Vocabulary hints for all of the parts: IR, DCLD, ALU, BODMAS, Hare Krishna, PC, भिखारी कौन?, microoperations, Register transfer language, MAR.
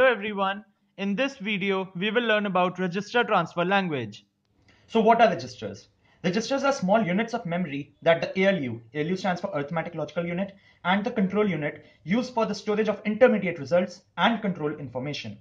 Hello everyone, in this video we will learn about register transfer language. So what are registers? Registers are small units of memory that the ALU stands for arithmetic logical unit, and the control unit use for the storage of intermediate results and control information.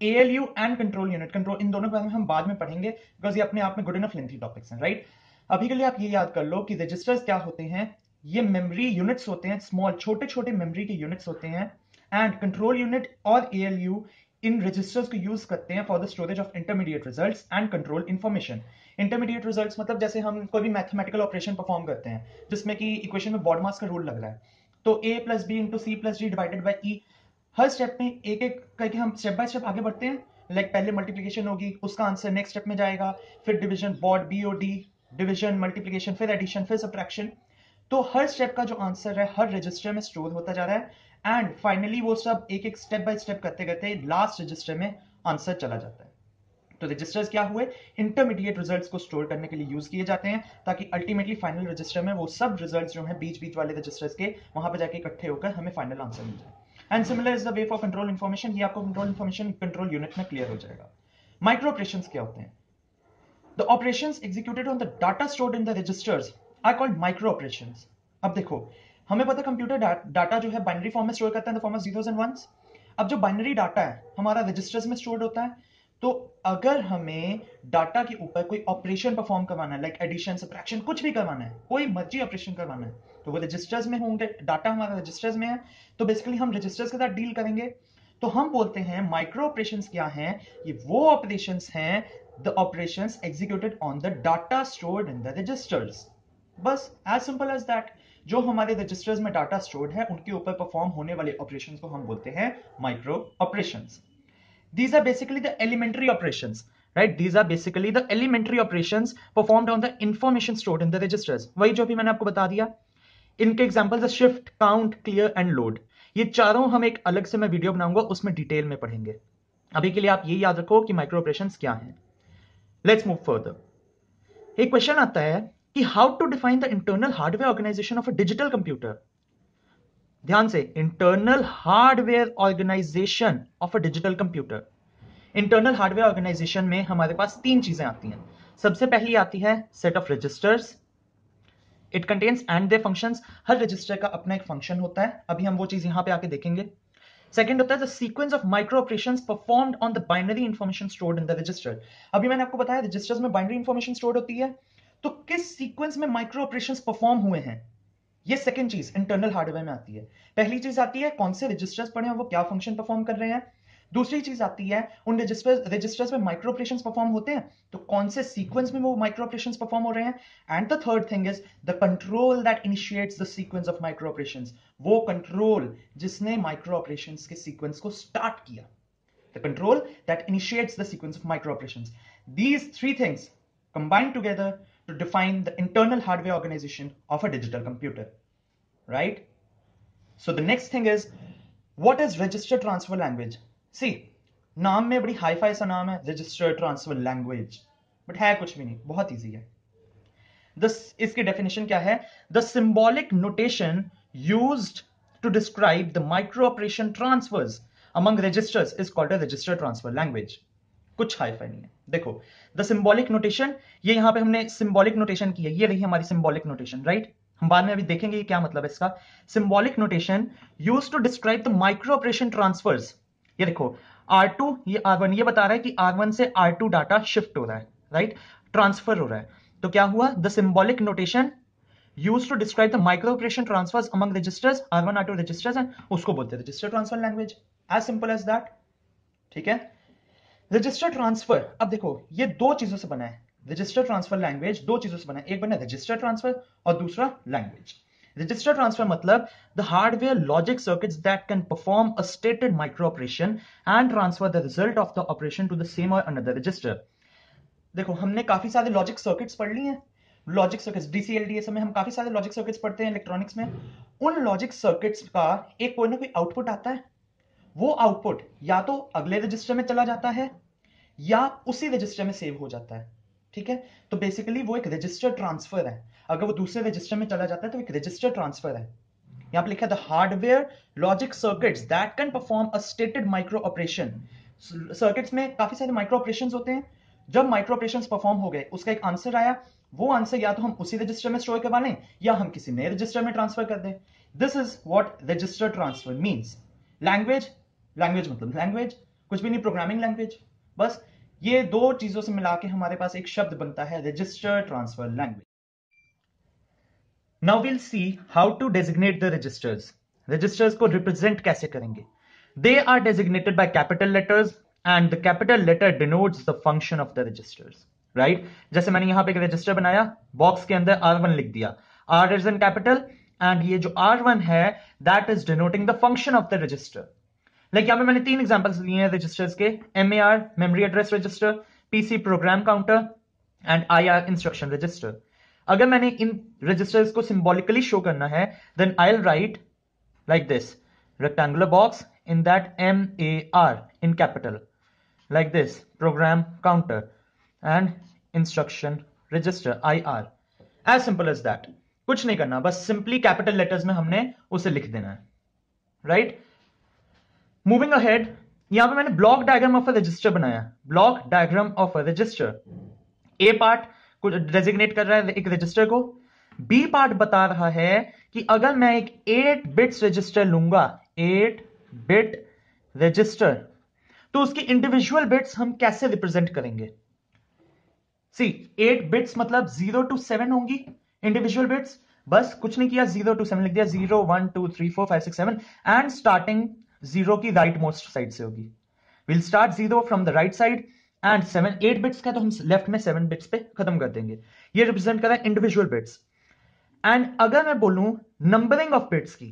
ALU and control unit, control in दोनों के बारे में हम बाद में पढ़ेंगे because ये अपने आप में good enough lengthy topics हैं, right? अभी के लिए आप ये याद कर लो कि registers क्या होते हैं. ये memory units होते हैं, small छोटे-छोटे memory के units होते हैं. And control unit or ALU in registers को use करते हैं for the storage of intermediate results and control information. Intermediate results मतलब जैसे हम कोई भी mathematical operation perform करते हैं जिसमें कि equation में BODMAS का rule लग रहा है, तो A plus B into C plus D divided by E. Her step में एक-एक करके हम step by step आगे बढ़ते हैं, like पहले multiplication होगी, उसका answer next step में जाएगा, फिर division, BOD, division, multiplication, फिर addition, फिर subtraction. तो हर step का जो answer है हर register में store होता जा रहा है, and finally वो सब एक-एक step by step करते करते last register में answer चला जाता है. तो registers क्या हुए? Intermediate results को store करने के लिए use किए जाते हैं ताकि ultimately final register में वो सब results जो हैं बीच-बीच वाले registers के वहाँ पे जाके इकट्ठे होकर हमें final answer मिल जाए. And similar is the way for control information. ये आपको control information control unit में clear हो जाएगा. Micro operations क्या होते हैं? The operations executed on the data stored in the registers are called micro operations. अब देखो, हमें पता कंप्यूटर डाटा जो है बाइनरी फॉर्म में स्टोर करता है, in the form of zeros and ones. अब जो बाइनरी डाटा है हमारा रजिस्टर्स में स्टोर्ड होता है, तो अगर हमें डाटा के ऊपर कोई ऑपरेशन परफॉर्म करवाना है, लाइक एडिशन, सबट्रैक्शन, कुछ भी करवाना है, कोई मर्जी ऑपरेशन करवाना है, तो वो रजिस्टर्स में होंगे, डाटा हमारा रजिस्टर्स में है, तो बेसिकली हम रजिस्टर्स के साथ डील करेंगे. तो हम बोलते हैं माइक्रो ऑपरेशंस क्या हैं? ये वो ऑपरेशंस हैं, the operations executed on the data stored in the registers. बस एज सिंपल एज दैट. जो हमारे रजिस्टर्स में डाटा स्टोर्ड है उनके ऊपर परफॉर्म होने वाले ऑपरेशंस को हम बोलते हैं micro operations. These are basically the elementary operations, right? These are basically the elementary operations performed on the information stored in the registers. वही जो भी मैंने आपको बता दिया. इनके एग्जांपल्स है shift, count, clear and load. ये चारों हम एक अलग से मैं वीडियो बनाऊंगा, उसमें डिटेल में पढ़ेंगे. अभी के लिए आप ये याद रखो कि माइक्रो ऑपरेशंस क्या है. Let's move further. एक क्वेश्चन आता है कि how to define the internal hardware organization of a digital computer. ध्यान से, internal hardware organization of a digital computer. Internal hardware organization में हमारे पास तीन चीजें आती हैं. सबसे पहली आती है set of registers. It contains and their functions. Her register का अपना एक function होता है. अभी हम वो चीज यहाँ पे आके देखेंगे. Second होता है the sequence of micro operations performed on the binary information stored in the register. अभी मैंने आपको बताया registers में binary information stored होती है, तो किस सीक्वेंस में माइक्रो ऑपरेशंस परफॉर्म हुए हैं, ये सेकंड चीज इंटरनल हार्डवेयर में आती है. पहली चीज आती है कौन से रजिस्टर्स पड़े हैं, वो क्या फंक्शन परफॉर्म कर रहे हैं. दूसरी चीज आती है उन रजिस्टर्स में माइक्रो ऑपरेशंस परफॉर्म होते हैं तो कौन से सीक्वेंस में वो माइक्रो ऑपरेशंस परफॉर्म हो रहे हैं. And the third thing is the control that initiates the sequence of micro operations, वो कंट्रोल जिसने माइक्रो ऑपरेशंस के सीक्वेंस को स्टार्ट किया. The control that initiates the sequence of micro operations. These three things combined together to define the internal hardware organization of a digital computer, right? So the next thing is, what is register transfer language? See, naam mein badi hi-fi sa naam hai, register transfer language, but hai kuch bhi nahi, bahut easy hai. This iski definition kya hai? The symbolic notation used to describe the micro operation transfers among registers is called a register transfer language. कुछ hi fi नहीं है. देखो the symbolic notation, ये यहाँ पे हमने symbolic notation की है, ये रही हमारी सिंबॉलिक नोटेशन, राइट? हम बाद में अभी देखेंगे क्या मतलब है इसका. Symbolic notation used to describe the micro operation transfers. ये देखो R2, ये R1, ये बता रहा है कि R1 से R2 डाटा शिफ्ट हो रहा है, राइट? ट्रांसफर हो रहा है. तो क्या हुआ? The symbolic notation used to describe the micro operation transfers among registers, R1 R2 registers हैं, उसको बोलते हैं register transfer language. As simple as that. ठीक है. रजिस्टर ट्रांसफर, अब देखो ये दो चीजों से बना है रजिस्टर ट्रांसफर लैंग्वेज. दो चीजों से बना है, एक बना रजिस्टर ट्रांसफर और दूसरा लैंग्वेज. रजिस्टर ट्रांसफर मतलब the hardware logic circuits that can perform a stated micro operation and transfer the result of the operation to the same or another register. देखो हमने काफी सारे लॉजिक सर्किट्स पढ़ ली हैं. लॉजिक सर्किट्स DCLD समय हम काफी सारे लॉजिक सर्किट्स पढ़ते हैं इलेक्ट्रॉनिक्स में. उन लॉजिक सर्किट्स का एक कोई ना कोई आउटपुट आता है. वो आउटपुट या तो अगले रजिस्टर में चला जाता है या उसी रजिस्टर में सेव हो जाता है. ठीक है, तो बेसिकली वो एक रजिस्टर ट्रांसफर है. अगर वो दूसरे रजिस्टर में चला जाता है तो एक रजिस्टर ट्रांसफर है. यहाँ पे लिखा है the hardware logic circuits that can perform a stated micro operation. Circuits में काफी सारे माइक्रो ऑपरेशंस होते हैं, जब माइक्रो ऑपरेशंस परफॉर्म हो गए उसका एक आंसर आया, वो आंसर या तो हम उसी रजिस्टर में स्टोर करवा लें या हम किसी नए रजिस्टर में ट्रांसफर कर दें। This is what register transfer means. Language मतलब लैंग्वेज कुछ भी नहीं, प्रोग्रामिंग लैंग्वेज। बस ये दो चीजों से मिला के हमारे पास एक शब्द बनता है register transfer language. Now we'll see how to designate the registers. Registers को represent कैसे करेंगे? They are designated by capital letters and the capital letter denotes the function of the registers, right? जैसे मैंने यहाँ पे एक register बनाया, box के अंदर R1 लिख दिया, R is in capital and ये जो R1 है that is denoting the function of the register. Like यहाँ पे मैंने तीन examples लिए हैं registers के, MAR memory address register, PC program counter and IR instruction register. अगर मैंने इन रजिस्टर्स को सिंबॉलिकली शो करना है then I will write like this rectangular box in that MAR in capital like this program counter and instruction register IR, as simple as that. कुछ नहीं करना, बस सिंपली कैपिटल लेटर्स में हमने उसे लिख देना है, राइट। मूविंग अहेड, यहां पे मैंने block diagram of a register बनाया, block diagram of a register. A part कुछ डेजिग्नेट कर रहा है एक रजिस्टर को, बी पार्ट बता रहा है कि अगर मैं एक 8 बिट्स रजिस्टर लूंगा, 8 बिट रजिस्टर, तो उसकी इंडिविजुअल बिट्स हम कैसे रिप्रेजेंट करेंगे। सी 8 बिट्स मतलब 0 to 7 होंगी इंडिविजुअल बिट्स, बस कुछ नहीं किया 0 to 7 लिख दिया, 0 1 2 3 4 5 6 7 एंड स्टार्टिंग 0 की राइट मोस्ट साइड से होगी। Will start 0 from the right side and 8 bits का तो हम लेफ्ट में 7 बिट्स पे खत्म कर देंगे। ये रिप्रेजेंट कर रहा है इंडिविजुअल बिट्स। एंड अगर मैं बोलूं नंबरिंग ऑफ बिट्स की,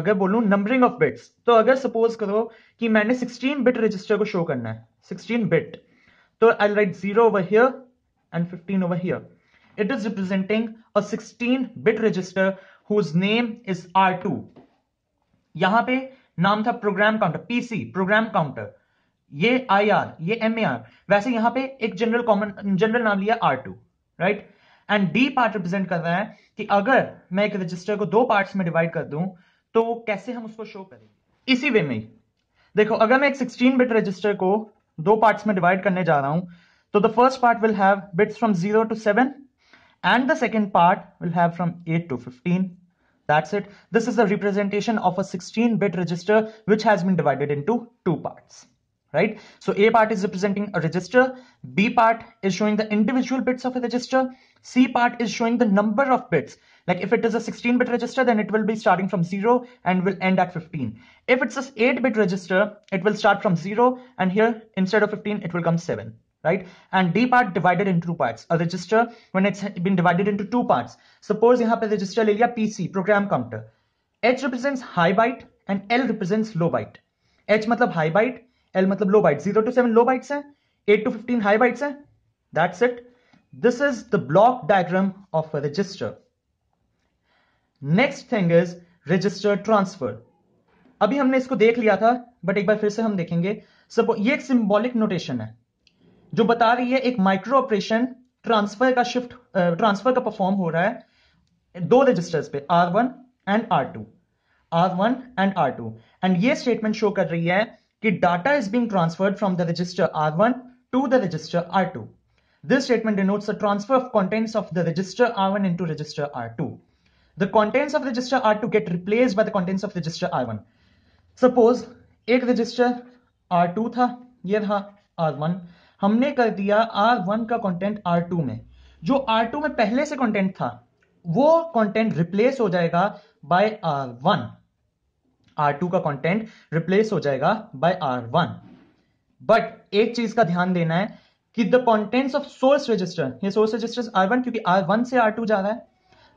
अगर बोलूं नंबरिंग ऑफ बिट्स, तो अगर सपोज करो कि मैंने 16 बिट रजिस्टर को शो करना है, 16 बिट, तो I write 0 over here and 15 over here. It is representing a 16 bit register whose name is R2। यहां पे नाम था program counter, PC program counter, ये IR, ये MAR। वैसे यहां पे एक जनरल नाम लिया R2, right. And the part represent कर रहा है कि अगर मैं एक रजिस्टर को दो पार्ट्स में डिवाइड कर दूं तो कैसे हम उसको शो करेंगे। इसी वे में देखो, अगर मैं एक 16 बिट रजिस्टर को दो पार्ट्स में डिवाइड करने जा रहा हूं तो the first part will have bits from 0 to 7 and the second part will have from 8 to 15। That's it. This is the representation of a 16 bit register which has been divided into 2 parts, right? So A part is representing a register, B part is showing the individual bits of a register, C part is showing the number of bits. Like if it is a 16 bit register, then it will be starting from 0 and will end at 15. If it's an 8 bit register, it will start from 0 and here instead of 15 it will come 7, right? And D part divided into 2 parts. A register when it's been divided into 2 parts, suppose yahan pe register le liya PC program counter, H represents high byte and L represents low byte। H matlab high byte, L मतलब low byte, 0 to 7 low bytes हैं, 8 to 15 high bytes हैं। That's it. This is the block diagram of a register. Next thing is register transfer. अभी हमने इसको देख लिया था but एक बार फिर से हम देखेंगे। ये एक सिंबॉलिक नोटेशन है जो बता रही है एक माइक्रो ऑपरेशन ट्रांसफर का परफॉर्म हो रहा है दो रजिस्टर्स पे, R1 and R2 एंड ये स्टेटमेंट शो कर रही है कि data is being transferred from the register R1 to the register R2। This statement denotes the transfer of contents of the register R1 into register R2। The contents of register R2 get replaced by the contents of register R1। Suppose एक register R2 था, ये रहा R1, हमने कर दिया R1 का content R2 में, जो R2 में पहले से कंटेंट था वो कंटेंट रिप्लेस हो जाएगा बाय R1। R2 का कंटेंट रिप्लेस हो जाएगा बाय R1। बट एक चीज का ध्यान देना है कि the contents of source register, ये सोर्स रजिस्टर R1 क्योंकि R1 से R2 जा रहा है,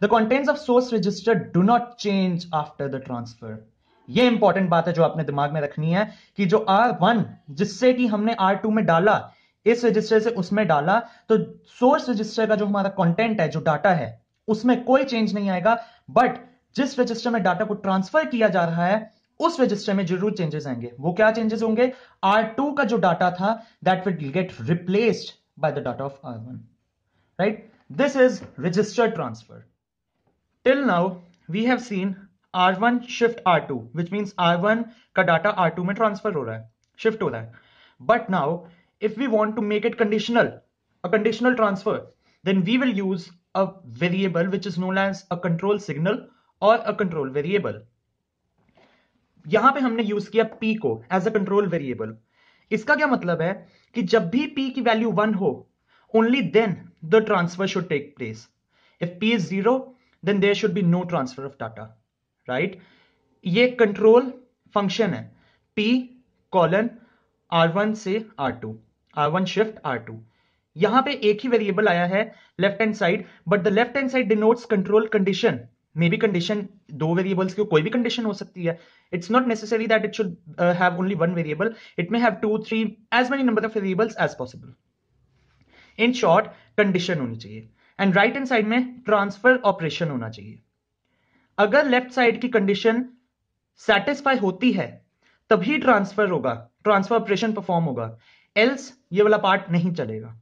the contents of source register do not change after the transfer. ये इंपॉर्टेंट बात है जो आपने दिमाग में रखनी है कि जो R1 जिससे कि हमने R2 में डाला, इस रजिस्टर से उसमें डाला, तो सोर्स रजिस्टर का जो हमारा कंटेंट है, जो डाटा है, उसमें कोई चेंज नहीं आएगा। बट जिस रजिस्टर में डाटा को ट्रांसफर किया जा रहा है उस रजिस्टर में जरूर चेंजेस आएंगे। वो क्या चेंजेस होंगे? R2 का जो डाटा था that will get replaced by the data of R1, right. This is register transfer. Till now we have seen R1 shift R2, which means R1 का डाटा R2 में transfer हो रहा है, shift हो रहा है. But now, if we want to make it conditional, a conditional transfer, then we will use a variable which is known as a control signal or a control variable. यहाँ पे हमने use किया P को as a control variable. इसका क्या मतलब है कि जब भी P की वैल्यू 1 हो, only then the transfer should take place. If P is 0, then there should be no transfer of data, right? ये control function है, P colon R1 से R2, R1 shift R2. यहां पे एक ही वेरिएबल आया है left hand side, but the left hand side denotes control condition. Maybe condition दो variables की कोई भी कंडीशन हो सकती है. It's not necessary that it should have only one variable. It may have 2, 3 as many number of variables as possible. In short condition होनी चाहिए and right hand side में ट्रांसफर ऑपरेशन होना चाहिए. अगर लेफ्ट साइड की condition satisfy होती है तभी ट्रांसफर होगा, ट्रांसफर ऑपरेशन परफॉर्म होगा, एल्स ये वाला पार्ट नहीं चलेगा,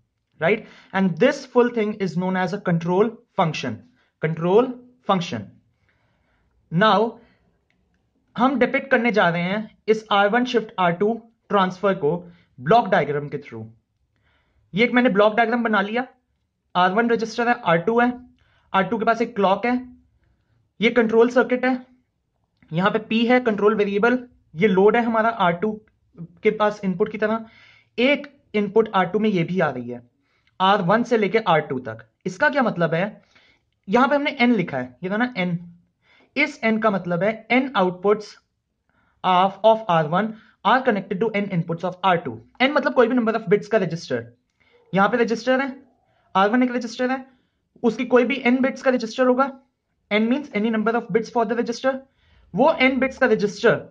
right? And this full thing is known as a control function. Control function. Now, हम depict करने जा रहे हैं इस R1 shift R2 transfer को block diagram के through. ये एक मैंने block diagram बना लिया. R1 register है, R2 है, R2 के पास एक clock है, ये control circuit है, यहाँ पे P है control variable, ये load है हमारा R2 के पास input की तरह. एक input R2 में ये भी आ रही है R1 से लेके R2 तक. इसका क्या मतलब है, यहां पे हमने N लिखा है, ये था ना N. इस N का मतलब है N outputs of R1 are connected to N inputs of R2. N मतलब कोई भी नंबर ऑफ बिट्स का रजिस्टर. यहां पे रजिस्टर है, R1 एक रजिस्टर है, उसकी कोई भी N बिट्स का रजिस्टर होगा. N means any number of bits for the register. वो N बिट्स का रजिस्टर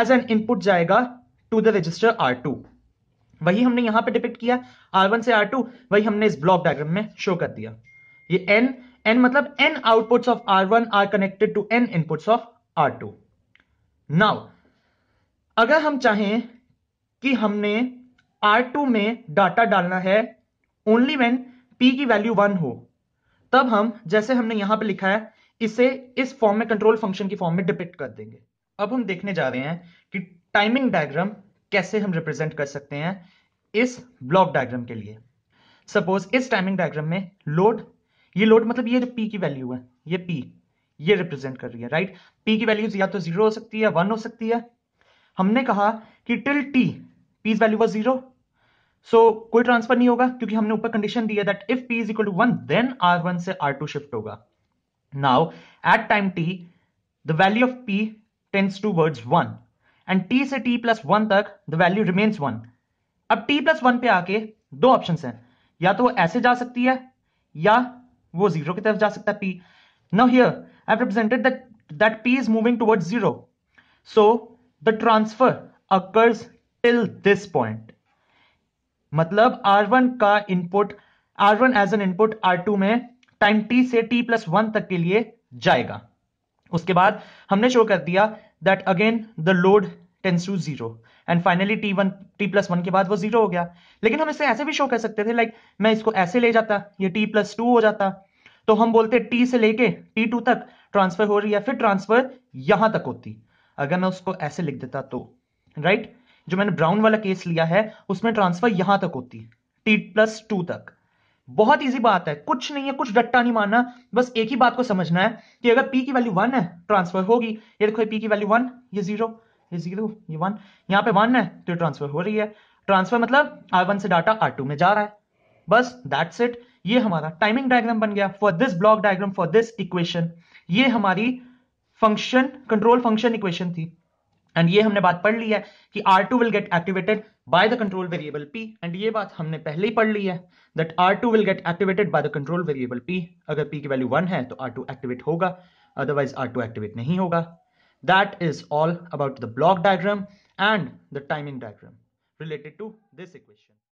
एज एन इनपुट जाएगा टू द रजिस्टर R2. वही हमने यहां पे डिपिक्ट किया R1 से R2, वही हमने इस ब्लॉक डायग्राम में शो कर दिया. ये N मतलब N outputs of R1 are connected to N inputs of R2. Now, अगर हम चाहें कि हमने R2 में डाटा डालना है only when P की वैल्यू 1 हो, तब हम जैसे हमने यहां पे लिखा है इसे इस फॉर्म में कंट्रोल फंक्शन की फॉर्म में डिपिक्ट कर देंगे. अब हम देखने जा रहे हैं कि टाइमिंग डायग्राम कैसे हम रिप्रेजेंट कर सकते हैं इस ब्लॉक डायग्राम के लिए. सपोज इस टाइमिंग डायग्राम में लोड, ये लोड मतलब ये जो P की वैल्यू है, ये P ये रिप्रेजेंट कर रही है, राइट? P की वैल्यूज या तो 0 हो सकती है, 1 हो सकती है. हमने कहा कि till T P's value was 0, so कोई ट्रांसफर नहीं होगा क्योंकि हमने ऊपर कंडीशन दी है that if P is equal to 1 then R1 से R2 शिफ्ट होगा. Now at time T the value of P tends towards 1 and t से t+1 तक द वैल्यू रिमेन्स 1. अब t+1 पे आके दो ऑप्शंस हैं, या तो वो ऐसे जा सकती है या वो 0 की तरफ जा सकता है p. Now here I have represented that p is moving towards 0, so the transfer occurs till this point. मतलब r1 का input, r1 as an input r2 में टाइम t से t+1 तक के लिए जाएगा. उसके बाद हमने शो कर दिया that again the load tends to 0 and finally t plus 1 के बाद वो 0 हो गया. लेकिन हम इसे ऐसे भी शो कर सकते थे, लाइक मैं इसको ऐसे ले जाता, ये t+2 हो जाता, तो हम बोलते t से लेके t2 तक ट्रांसफर हो रही है, फिर ट्रांसफर यहां तक होती. अगर मैं उसको ऐसे लिख देता तो, राइट, जो मैंने ब्राउन वाला केस लिया है उसमें ट्रांसफर यहां तक होती, t+2 तक. बहुत ईजी बात है, कुछ नहीं है, कुछ डट्टा नहीं मारना, बस एक ही बात को समझना है कि अगर p की वैल्यू 1 है ट्रांसफर होगी. ये देखो p की वैल्यू 1, ये 0, ये 0, ये 1, यहाँ पे 1 है तो ट्रांसफर हो रही है. ट्रांसफर मतलब r1 से डाटा r2 में जा रहा है, बस दैट्स इट. ये हमारा टाइमिंग डायग्राम बन गया for this block diagram, for this equation. ये हमारी फंक्शन, कंट्रोल फंक्शन इक्वेशन थी, एंड ये हमने बात पढ़ ली है कि R2 will get activated by the control variable P. And ये बात हमने पहले ही पढ़ ली है that R2 will get activated by the control variable P. अगर P की वैल्यू 1 है तो R2 एक्टिवेट होगा, अदरवाइज R2 एक्टिवेट नहीं होगा. That is all about the block diagram and the timing diagram related to this equation.